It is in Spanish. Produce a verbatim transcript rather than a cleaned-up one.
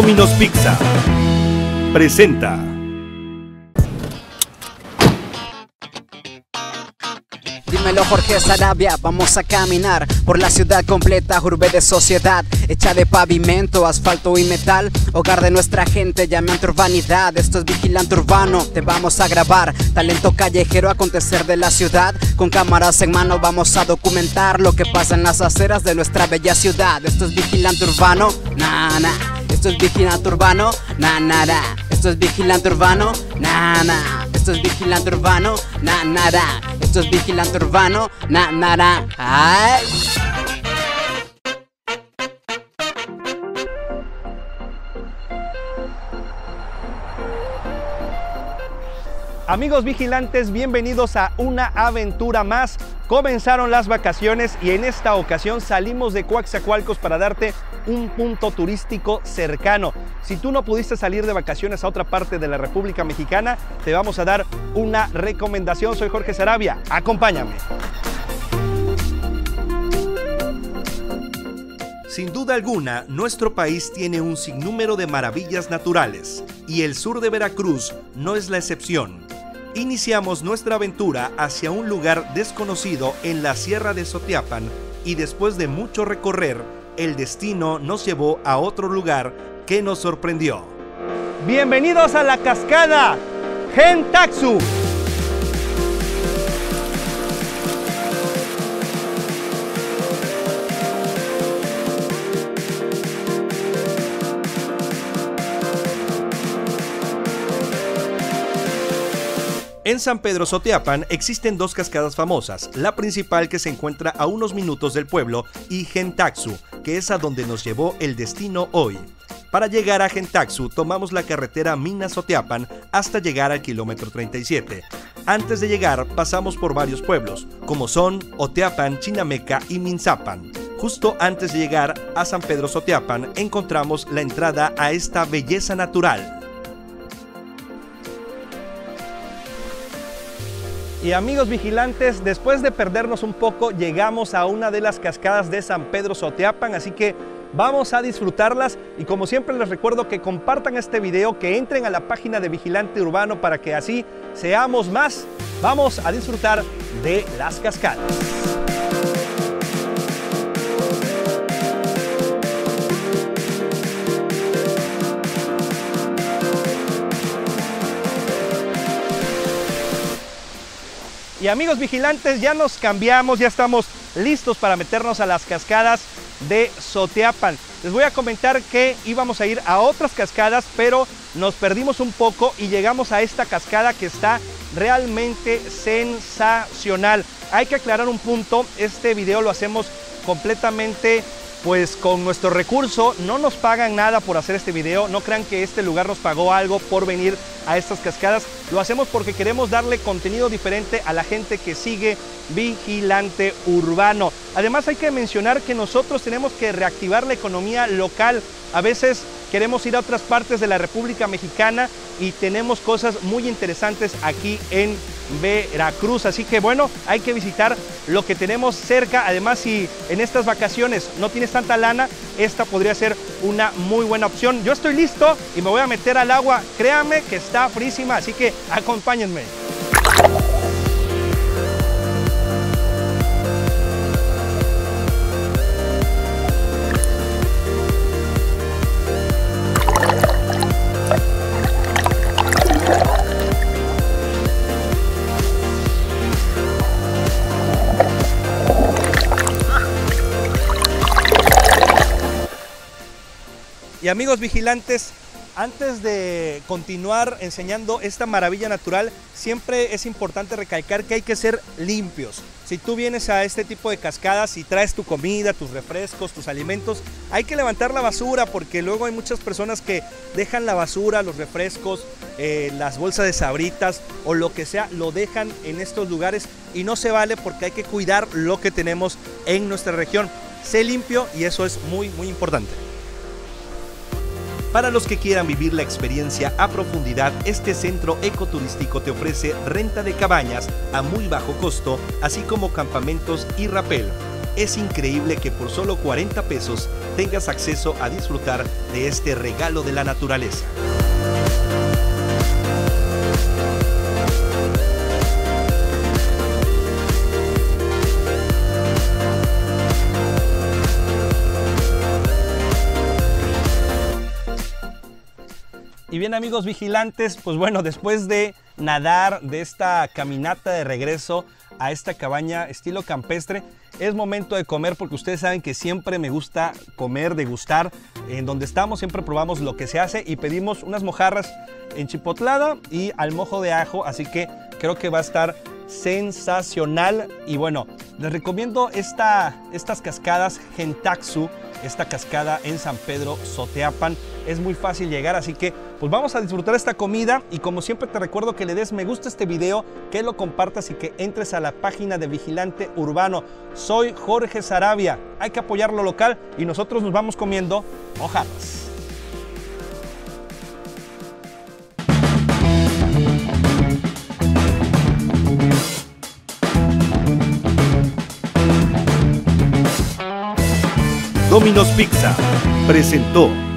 Domino's Pizza presenta. Dímelo, Jorge Sarabia, vamos a caminar por la ciudad completa, urbe de sociedad, hecha de pavimento, asfalto y metal, hogar de nuestra gente, llamante urbanidad. Esto es Vigilante Urbano, te vamos a grabar, talento callejero, acontecer de la ciudad. Con cámaras en mano vamos a documentar lo que pasa en las aceras de nuestra bella ciudad. Esto es Vigilante Urbano, na na. Esto es Vigilante Urbano, na na na. Esto es Vigilante Urbano, na na. Esto es Vigilante Urbano, na na na. Esto es Vigilante Urbano, na na na. Ay. Amigos vigilantes, bienvenidos a Una Aventura Más. Comenzaron las vacaciones y en esta ocasión salimos de Coatzacoalcos para darte un punto turístico cercano. Si tú no pudiste salir de vacaciones a otra parte de la República Mexicana, te vamos a dar una recomendación. Soy Jorge Sarabia, acompáñame. Sin duda alguna, nuestro país tiene un sinnúmero de maravillas naturales y el sur de Veracruz no es la excepción. Iniciamos nuestra aventura hacia un lugar desconocido en la Sierra de Soteapan y después de mucho recorrer, el destino nos llevó a otro lugar que nos sorprendió. ¡Bienvenidos a la cascada Gentaxu! En San Pedro Soteapan existen dos cascadas famosas, la principal que se encuentra a unos minutos del pueblo y Gentaxu, que es a donde nos llevó el destino hoy. Para llegar a Gentaxu tomamos la carretera Minas-Oteapan hasta llegar al kilómetro treinta y siete. Antes de llegar pasamos por varios pueblos, como son Oteapan, Chinameca y Minzapan. Justo antes de llegar a San Pedro Soteapan encontramos la entrada a esta belleza natural. Y amigos vigilantes, después de perdernos un poco, llegamos a una de las cascadas de San Pedro Soteapan, así que vamos a disfrutarlas y como siempre les recuerdo que compartan este video, que entren a la página de Vigilante Urbano para que así seamos más. Vamos a disfrutar de las cascadas. Y amigos vigilantes, ya nos cambiamos, ya estamos listos para meternos a las cascadas de Soteapan. Les voy a comentar que íbamos a ir a otras cascadas, pero nos perdimos un poco y llegamos a esta cascada que está realmente sensacional. Hay que aclarar un punto, este video lo hacemos completamente pues con nuestro recurso, no nos pagan nada por hacer este video, no crean que este lugar nos pagó algo por venir a estas cascadas, lo hacemos porque queremos darle contenido diferente a la gente que sigue Vigilante Urbano. Además hay que mencionar que nosotros tenemos que reactivar la economía local, a veces queremos ir a otras partes de la República Mexicana y tenemos cosas muy interesantes aquí en Veracruz, así que bueno, hay que visitar lo que tenemos cerca. Además, si en estas vacaciones no tienes tanta lana, esta podría ser una muy buena opción. Yo estoy listo y me voy a meter al agua, créanme que está frísima, así que acompáñenme. Y amigos vigilantes, antes de continuar enseñando esta maravilla natural, siempre es importante recalcar que hay que ser limpios. Si tú vienes a este tipo de cascadas y traes tu comida, tus refrescos, tus alimentos, hay que levantar la basura porque luego hay muchas personas que dejan la basura, los refrescos, eh, las bolsas de sabritas o lo que sea, lo dejan en estos lugares y no se vale porque hay que cuidar lo que tenemos en nuestra región. Sé limpio y eso es muy, muy importante. Para los que quieran vivir la experiencia a profundidad, este centro ecoturístico te ofrece renta de cabañas a muy bajo costo, así como campamentos y rapel. Es increíble que por solo cuarenta pesos tengas acceso a disfrutar de este regalo de la naturaleza. Y bien, amigos vigilantes, pues bueno, después de nadar, de esta caminata de regreso a esta cabaña estilo campestre, es momento de comer, porque ustedes saben que siempre me gusta comer, degustar. En donde estamos siempre probamos lo que se hace y pedimos unas mojarras en chipotlada y al mojo de ajo, así que creo que va a estar sensacional. Y bueno, les recomiendo esta, estas cascadas Gentaxu, esta cascada en San Pedro Soteapan. Es muy fácil llegar, así que pues vamos a disfrutar esta comida. Y como siempre te recuerdo que le des me gusta a este video, que lo compartas y que entres a la página de Vigilante Urbano. Soy Jorge Sarabia, hay que apoyar lo local y nosotros nos vamos comiendo hojas. Domino's Pizza presentó